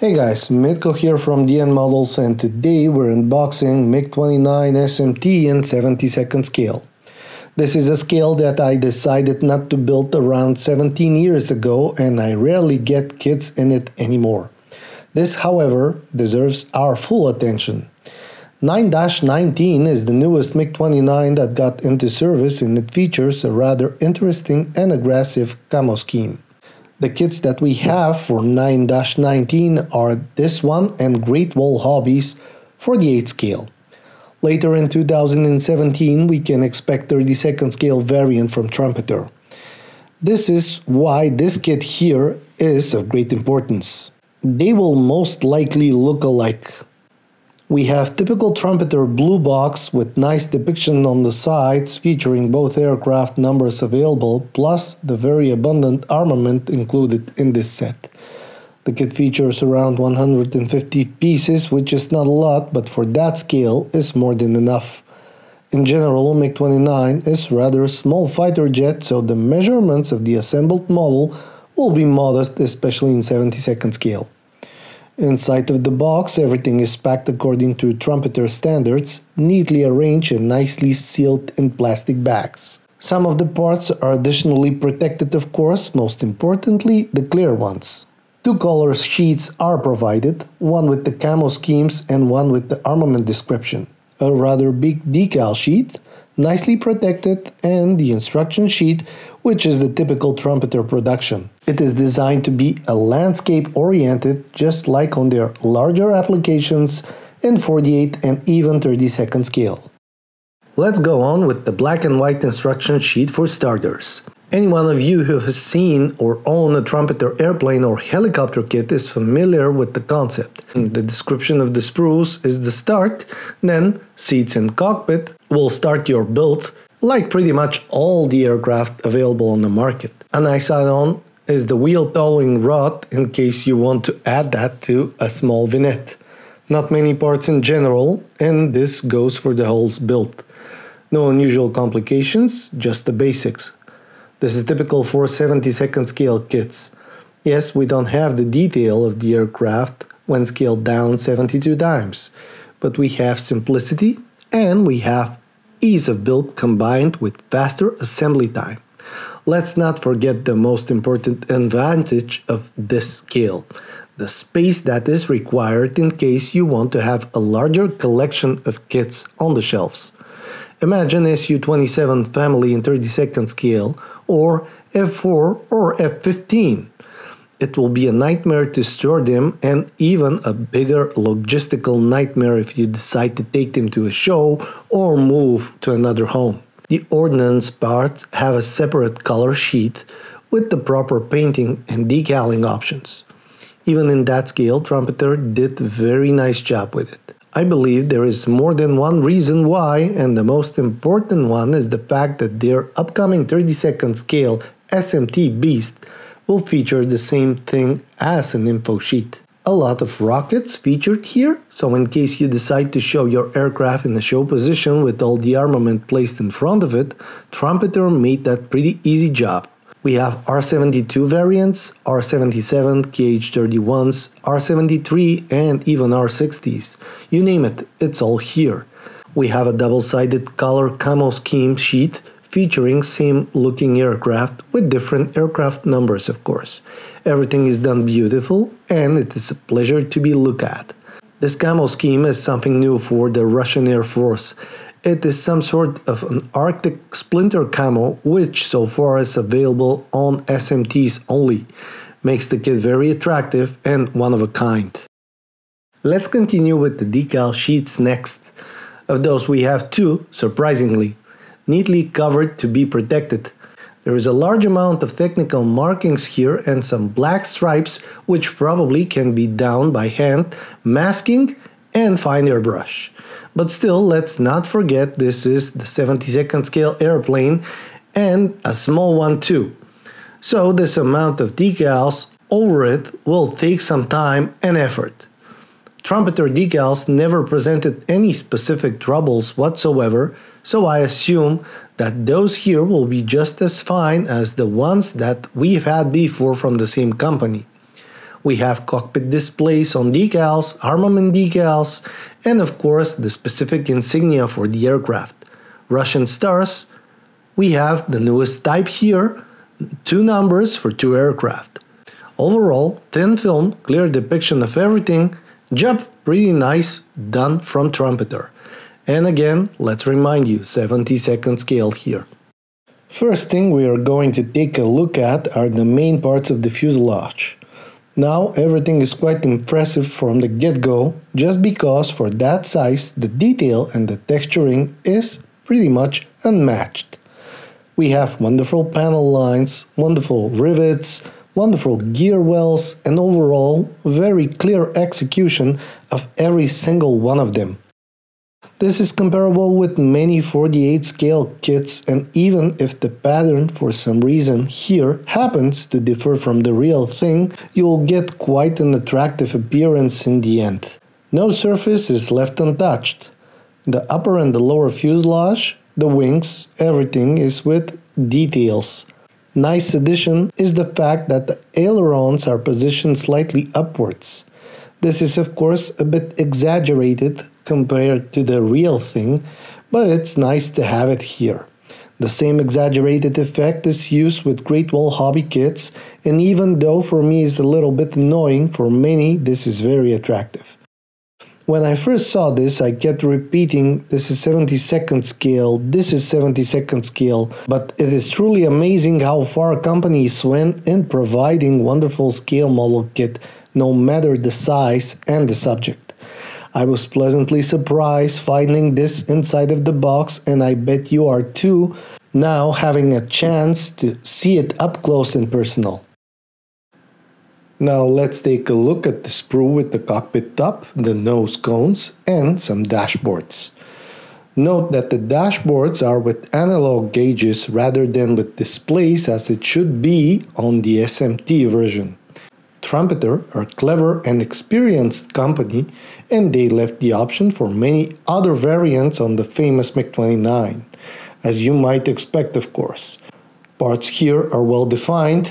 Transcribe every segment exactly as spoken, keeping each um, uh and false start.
Hey guys, Mitko here from D N Models, and today we're unboxing MiG twenty-nine S M T in seventy second scale. This is a scale that I decided not to build around seventeen years ago, and I rarely get kids in it anymore. This, however, deserves our full attention. nine dash nineteen is the newest MiG twenty-nine that got into service, and it features a rather interesting and aggressive camo scheme. The kits that we have for nine dash nineteen are this one and Great Wall Hobbies for the eight scale. Later in two thousand seventeen we can expect thirty second scale variant from Trumpeter. This is why this kit here is of great importance. They will most likely look alike. We have typical Trumpeter blue box with nice depiction on the sides featuring both aircraft numbers available, plus the very abundant armament included in this set. The kit features around one hundred fifty pieces, which is not a lot, but for that scale is more than enough. In general, MiG twenty-nine is rather a small fighter jet, so the measurements of the assembled model will be modest, especially in seventy second scale. Inside of the box, everything is packed according to Trumpeter standards, neatly arranged and nicely sealed in plastic bags. Some of the parts are additionally protected, of course, most importantly the clear ones. Two color sheets are provided, one with the camo schemes and one with the armament description. A rather big decal sheet, nicely protected, and the instruction sheet, which is the typical Trumpeter production. It is designed to be a landscape oriented, just like on their larger applications in forty-eight and even thirty second scale. Let's go on with the black and white instruction sheet for starters. Any one of you who has seen or owned a Trumpeter airplane or helicopter kit is familiar with the concept. The description of the sprues is the start, then seats and cockpit will start your build, like pretty much all the aircraft available on the market. A nice add-on is the wheel towing rod in case you want to add that to a small vignette. Not many parts in general, and this goes for the whole build. No unusual complications, just the basics. This is typical for seventy second scale kits. Yes, we don't have the detail of the aircraft when scaled down seventy-two times, but we have simplicity and we have ease of build combined with faster assembly time. Let's not forget the most important advantage of this scale, the space that is required in case you want to have a larger collection of kits on the shelves. Imagine S U twenty-seven family in thirty second scale or F four or F fifteen. It will be a nightmare to store them, and even a bigger logistical nightmare if you decide to take them to a show or move to another home. The ordnance parts have a separate color sheet with the proper painting and decaling options. Even in that scale, Trumpeter did a very nice job with it. I believe there is more than one reason why, and the most important one is the fact that their upcoming thirty second scale S M T beast will feature the same thing as an info sheet. A lot of rockets featured here, so in case you decide to show your aircraft in a show position with all the armament placed in front of it, Trumpeter made that pretty easy job. We have R seventy-two variants, R seventy-seven, K H thirty-ones, R seventy-three, and even R sixties. You name it, it's all here. We have a double-sided color camo scheme sheet featuring same-looking aircraft with different aircraft numbers, of course. Everything is done beautiful, and it is a pleasure to be looked at. This camo scheme is something new for the Russian Air Force. It is some sort of an Arctic splinter camo, which so far is available on S M Ts only. Makes the kit very attractive and one of a kind. Let's continue with the decal sheets next. Of those we have two, surprisingly. Neatly covered to be protected. There is a large amount of technical markings here and some black stripes, which probably can be down by hand, masking and fine airbrush. But still, let's not forget this is the seventy second scale airplane, and a small one too. So this amount of decals over it will take some time and effort. Trumpeter decals never presented any specific troubles whatsoever, so I assume that those here will be just as fine as the ones that we've had before from the same company. We have cockpit displays on decals, armament decals, and of course the specific insignia for the aircraft, Russian stars. We have the newest type here, two numbers for two aircraft. Overall, thin film, clear depiction of everything, job pretty nice done from Trumpeter. And again, let's remind you, seventy second scale here. First thing we are going to take a look at are the main parts of the fuselage. Now everything is quite impressive from the get-go, just because for that size the detail and the texturing is pretty much unmatched. We have wonderful panel lines, wonderful rivets, wonderful gear wells, and overall very clear execution of every single one of them. This is comparable with many forty-eight scale kits, and even if the pattern for some reason here happens to differ from the real thing, you will get quite an attractive appearance in the end. No surface is left untouched. The upper and the lower fuselage, the wings, everything is with details. Nice addition is the fact that the ailerons are positioned slightly upwards. This is of course a bit exaggerated compared to the real thing, but it's nice to have it here. The same exaggerated effect is used with Great Wall Hobby kits, and even though for me it's a little bit annoying, for many this is very attractive. When I first saw this, I kept repeating, this is seventy second scale, this is seventy second scale, but it is truly amazing how far companies went in providing wonderful scale model kit, no matter the size and the subject. I was pleasantly surprised finding this inside of the box, and I bet you are too, now having a chance to see it up close and personal. Now let's take a look at the sprue with the cockpit top, the nose cones, and some dashboards. Note that the dashboards are with analog gauges rather than with displays, as it should be on the S M T version. Trumpeter are clever and experienced company, and they left the option for many other variants on the famous MiG twenty-nine, as you might expect of course. Parts here are well defined,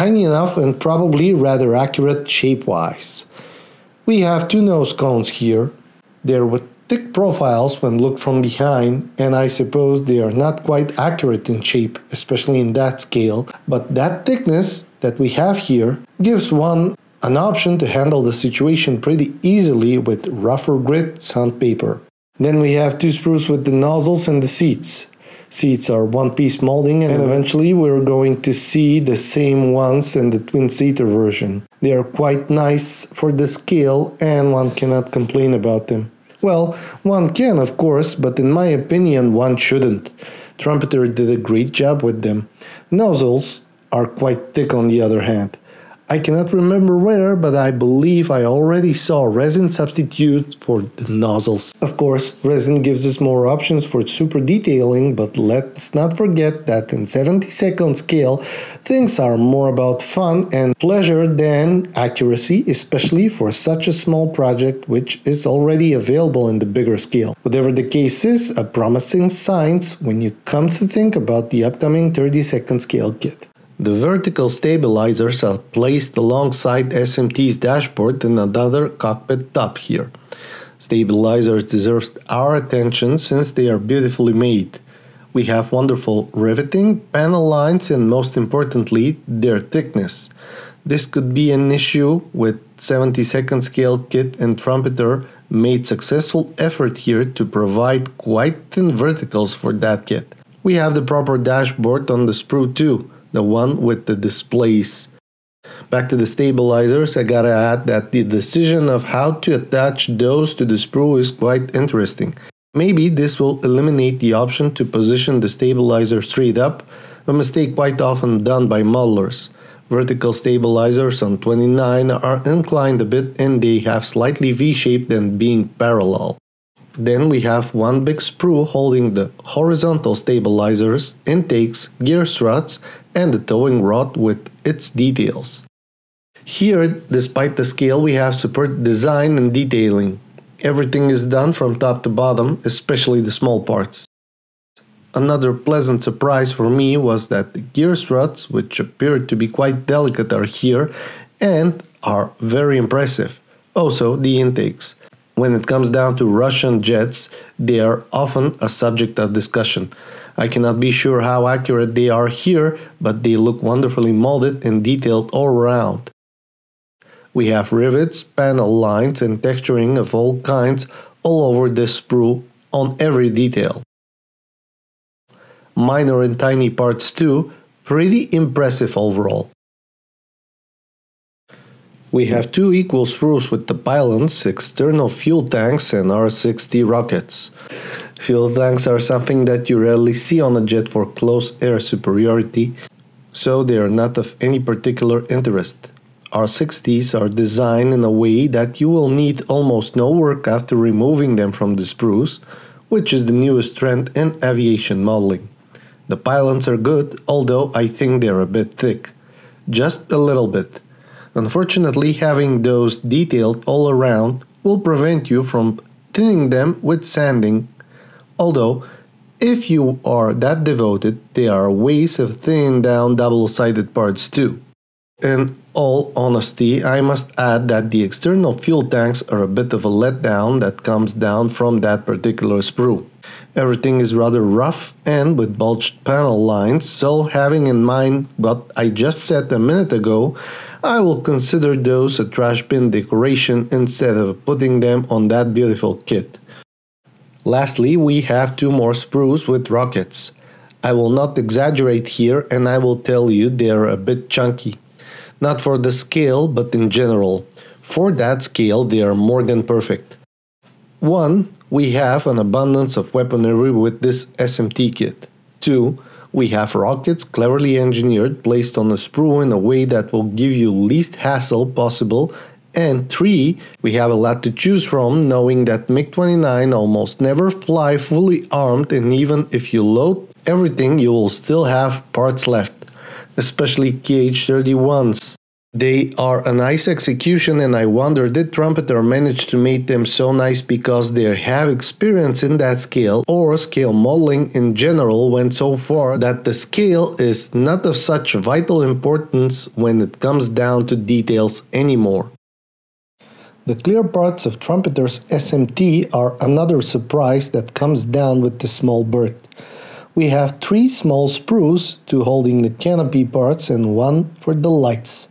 tiny enough and probably rather accurate shape-wise. We have two nose cones here. They're with thick profiles when looked from behind, and I suppose they are not quite accurate in shape, especially in that scale, but that thickness that we have here gives one an option to handle the situation pretty easily with rougher grit sandpaper. Then we have two sprues with the nozzles and the seats. Seats are one-piece molding, and eventually we're going to see the same ones in the twin-seater version. They are quite nice for the scale, and one cannot complain about them. Well, one can of course, but in my opinion one shouldn't. Trumpeter did a great job with them. Nozzles are quite thick on the other hand. I cannot remember where, but I believe I already saw resin substitute for the nozzles. Of course, resin gives us more options for super detailing, but let's not forget that in seventy second scale, things are more about fun and pleasure than accuracy, especially for such a small project, which is already available in the bigger scale. Whatever the case is, a promising sign when you come to think about the upcoming thirty second scale kit. The vertical stabilizers are placed alongside S M T's dashboard and another cockpit top here. Stabilizers deserve our attention since they are beautifully made. We have wonderful riveting, panel lines, and most importantly, their thickness. This could be an issue with seventy second scale kit, and Trumpeter made successful effort here to provide quite thin verticals for that kit. We have the proper dashboard on the sprue too. The one with the displays. Back to the stabilizers, I gotta add that the decision of how to attach those to the sprue is quite interesting. Maybe this will eliminate the option to position the stabilizer straight up, a mistake quite often done by modelers. Vertical stabilizers on twenty-nine are inclined a bit, and they have slightly V-shaped than being parallel. Then we have one big sprue holding the horizontal stabilizers, intakes, gear struts, and the towing rod with its details. Here, despite the scale, we have superb design and detailing. Everything is done from top to bottom, especially the small parts. Another pleasant surprise for me was that the gear struts, which appeared to be quite delicate, are here, and are very impressive. Also, the intakes. When it comes down to Russian jets, they are often a subject of discussion. I cannot be sure how accurate they are here, but they look wonderfully molded and detailed all around. We have rivets, panel lines and texturing of all kinds all over this sprue on every detail. Minor and tiny parts too, pretty impressive overall. We have two equal sprues with the pylons, external fuel tanks and R sixty rockets. Fuel tanks are something that you rarely see on a jet for close air superiority, so they are not of any particular interest. R sixties are designed in a way that you will need almost no work after removing them from the sprues, which is the newest trend in aviation modeling. The pylons are good, although I think they are a bit thick. Just a little bit. Unfortunately, having those detailed all around will prevent you from thinning them with sanding, although if you are that devoted, there are ways of thinning down double-sided parts too. In all honesty, I must add that the external fuel tanks are a bit of a letdown that comes down from that particular sprue. Everything is rather rough and with bulged panel lines, so having in mind what I just said a minute ago, I will consider those a trash bin decoration instead of putting them on that beautiful kit. Lastly, we have two more sprues with rockets. I will not exaggerate here and I will tell you they are a bit chunky. Not for the scale, but in general. For that scale, they are more than perfect. one. We have an abundance of weaponry with this S M T kit. two. We have rockets cleverly engineered, placed on a sprue in a way that will give you least hassle possible. And three. We have a lot to choose from, knowing that MiG twenty-nine almost never fly fully armed, and even if you load everything, you will still have parts left. Especially K H thirty-ones. They are a nice execution and I wonder did Trumpeter manage to make them so nice because they have experience in that scale or scale modeling in general went so far that the scale is not of such vital importance when it comes down to details anymore. The clear parts of Trumpeter's S M T are another surprise that comes down with the small bird. We have three small sprues, two holding the canopy parts and one for the lights.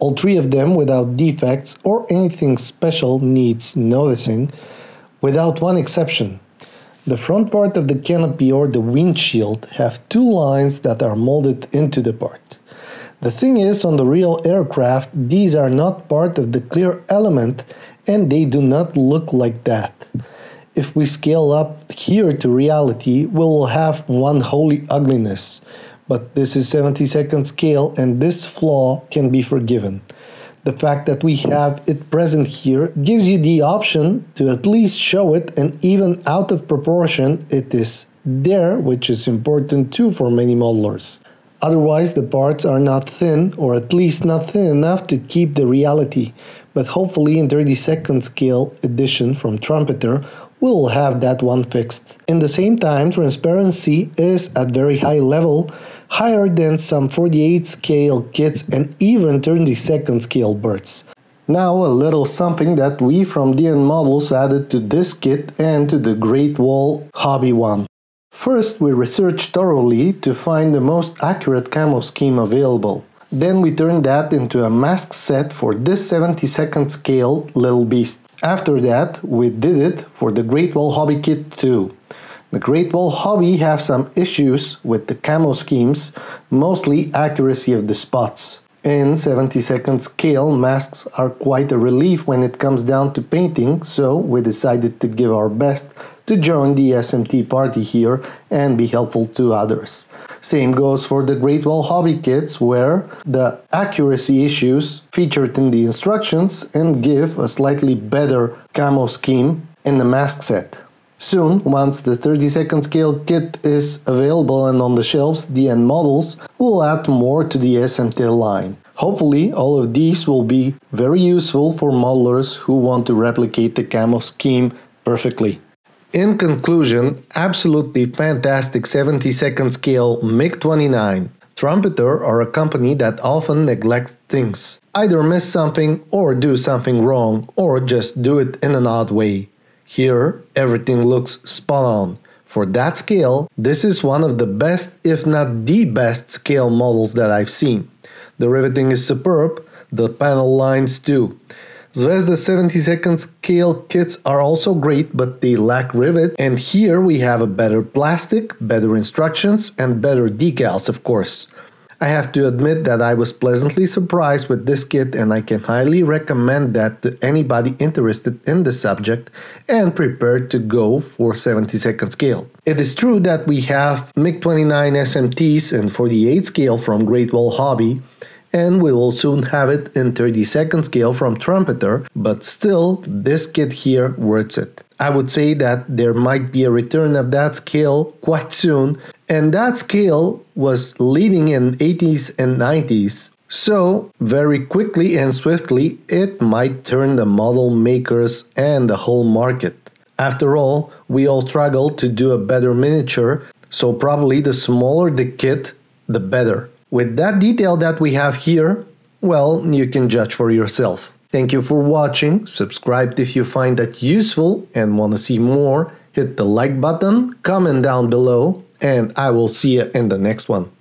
All three of them without defects or anything special needs noticing, without one exception. The front part of the canopy or the windshield have two lines that are molded into the part. The thing is, on the real aircraft, these are not part of the clear element and they do not look like that. If we scale up here to reality, we will have one holy ugliness. But this is seventy-second scale and this flaw can be forgiven. The fact that we have it present here gives you the option to at least show it, and even out of proportion it is there, which is important too for many modelers. Otherwise the parts are not thin, or at least not thin enough to keep the reality. But hopefully in thirty-second scale edition from Trumpeter, we'll have that one fixed. In the same time, transparency is at very high level, higher than some forty-eight scale kits and even thirty-second scale birds. Now a little something that we from D N Models added to this kit and to the Great Wall Hobby one. First, we researched thoroughly to find the most accurate camo scheme available. Then we turned that into a mask set for this seventy-second scale little beast. After that, we did it for the Great Wall Hobby kit too. The Great Wall Hobby have some issues with the camo schemes, mostly accuracy of the spots. In seventy-second scale, masks are quite a relief when it comes down to painting, so we decided to give our best to join the S M T party here and be helpful to others. Same goes for the Great Wall Hobby kits, where the accuracy issues featured in the instructions and give a slightly better camo scheme in the mask set. Soon, once the thirty-second scale kit is available and on the shelves, D N Models will add more to the S M T line. Hopefully, all of these will be very useful for modelers who want to replicate the camo scheme perfectly. In conclusion, absolutely fantastic seventy-second scale MiG twenty-nine. Trumpeter are a company that often neglects things, either miss something or do something wrong, or just do it in an odd way. Here, everything looks spot on. For that scale, this is one of the best, if not the best, scale models that I've seen. The riveting is superb, the panel lines too. Zvezda seventy-second scale kits are also great, but they lack rivet, and here we have a better plastic, better instructions, and better decals, of course. I have to admit that I was pleasantly surprised with this kit, and I can highly recommend that to anybody interested in the subject and prepared to go for seventy-second scale. It is true that we have MiG twenty-nine S M Ts in forty-eight scale from Great Wall Hobby, and we will soon have it in thirty-second scale from Trumpeter, but still, this kit here worth it. I would say that there might be a return of that scale quite soon, and that scale was leading in eighties and nineties, so very quickly and swiftly it might turn the model makers and the whole market. After all, we all struggle to do a better miniature, so probably the smaller the kit, the better. With that detail that we have here, well, you can judge for yourself. Thank you for watching, subscribe if you find that useful and want to see more, hit the like button, comment down below, and I will see you in the next one.